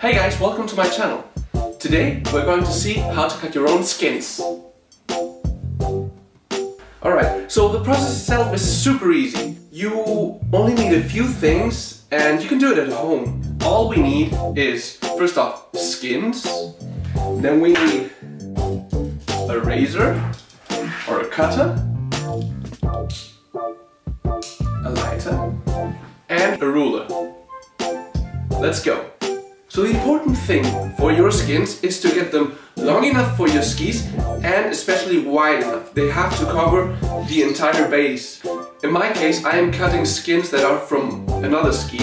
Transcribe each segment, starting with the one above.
Hey guys, welcome to my channel. Today we're going to see how to cut your own skinnies. Alright, so the process itself is super easy. You only need a few things and you can do it at home. All we need is, first off, skins. Then we need a razor or a cutter, a lighter, and a ruler. Let's go. So the important thing for your skins is to get them long enough for your skis and especially wide enough. They have to cover the entire base. In my case, I am cutting skins that are from another ski,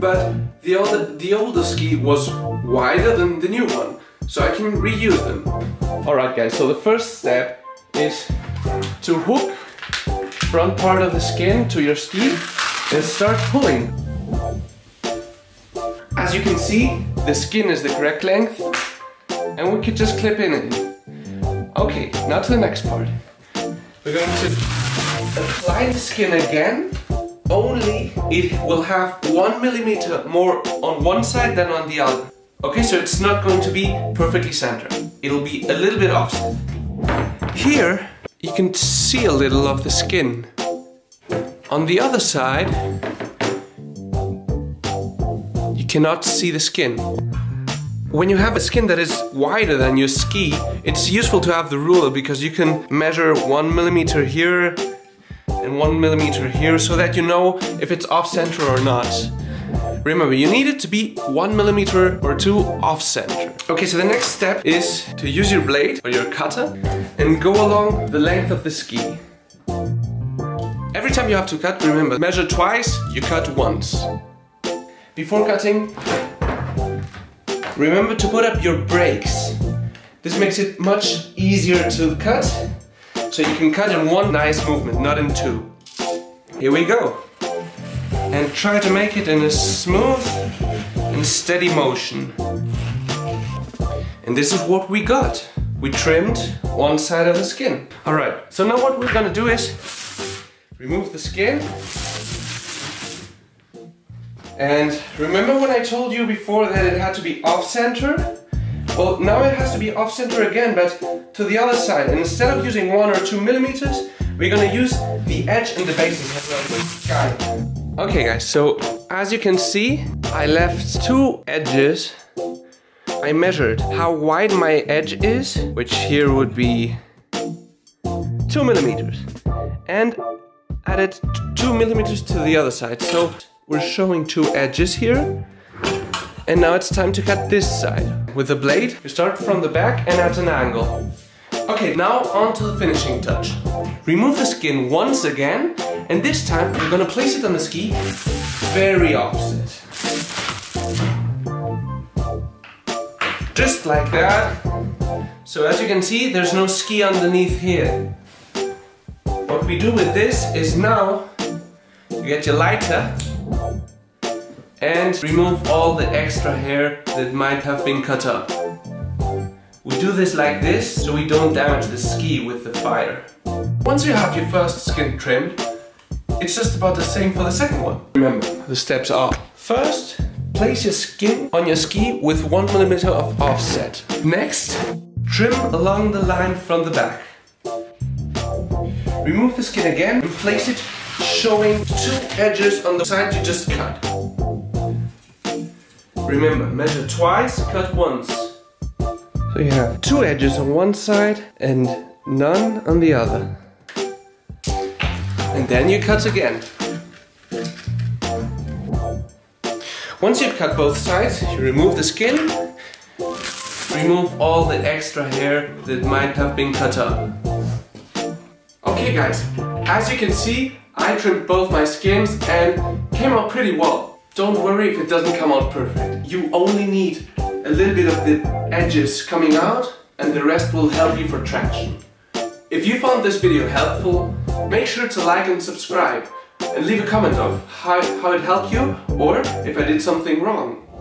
but the older ski was wider than the new one, so I can reuse them. Alright guys, so the first step is to hook front part of the skin to your ski and start pulling. As you can see, the skin is the correct length and we could just clip in it. Okay, now to the next part. We're going to apply the skin again, only it will have 1 millimeter more on one side than on the other. Okay, so it's not going to be perfectly centered. It'll be a little bit offset. Here, you can see a little of the skin. On the other side, cannot see the skin. When you have a skin that is wider than your ski, it's useful to have the ruler because you can measure 1 millimeter here and 1 millimeter here so that you know if it's off center or not. Remember, you need it to be 1 millimeter or 2 off center. Okay, so the next step is to use your blade or your cutter and go along the length of the ski. Every time you have to cut, remember, measure twice, you cut once. Before cutting, remember to put up your brakes. This makes it much easier to cut, so you can cut in one nice movement, not in two. Here we go. And try to make it in a smooth and steady motion. And this is what we got. We trimmed one side of the skin. Alright, so now what we're gonna do is remove the skin. And remember when I told you before that it had to be off-center? Well, now it has to be off-center again, but to the other side. And instead of using 1 or 2 millimeters, we're gonna use the edge and the bases. Okay guys, so as you can see, I left two edges. I measured how wide my edge is, which here would be 2 millimeters. And added 2 millimeters to the other side. So we're showing two edges here, and now it's time to cut this side. With the blade, you start from the back and at an angle. Okay, now on to the finishing touch. Remove the skin once again, and this time you're gonna place it on the ski very opposite. Just like that. So as you can see, there's no ski underneath here. What we do with this is now, you get your lighter, and remove all the extra hair that might have been cut up. We do this like this, so we don't damage the ski with the fire. Once you have your first skin trimmed, it's just about the same for the second one. Remember, the steps are: first, place your skin on your ski with 1 millimeter of offset. Next, trim along the line from the back. Remove the skin again and place it showing two edges on the side you just cut. Remember, measure twice, cut once. So you have two edges on one side and none on the other. And then you cut again. Once you've cut both sides, you remove the skin. Remove all the extra hair that might have been cut up. Okay guys, as you can see, I trimmed both my skins and came out pretty well. Don't worry if it doesn't come out perfect. You only need a little bit of the edges coming out and the rest will help you for traction. If you found this video helpful, make sure to like and subscribe and leave a comment of how it helped you or if I did something wrong.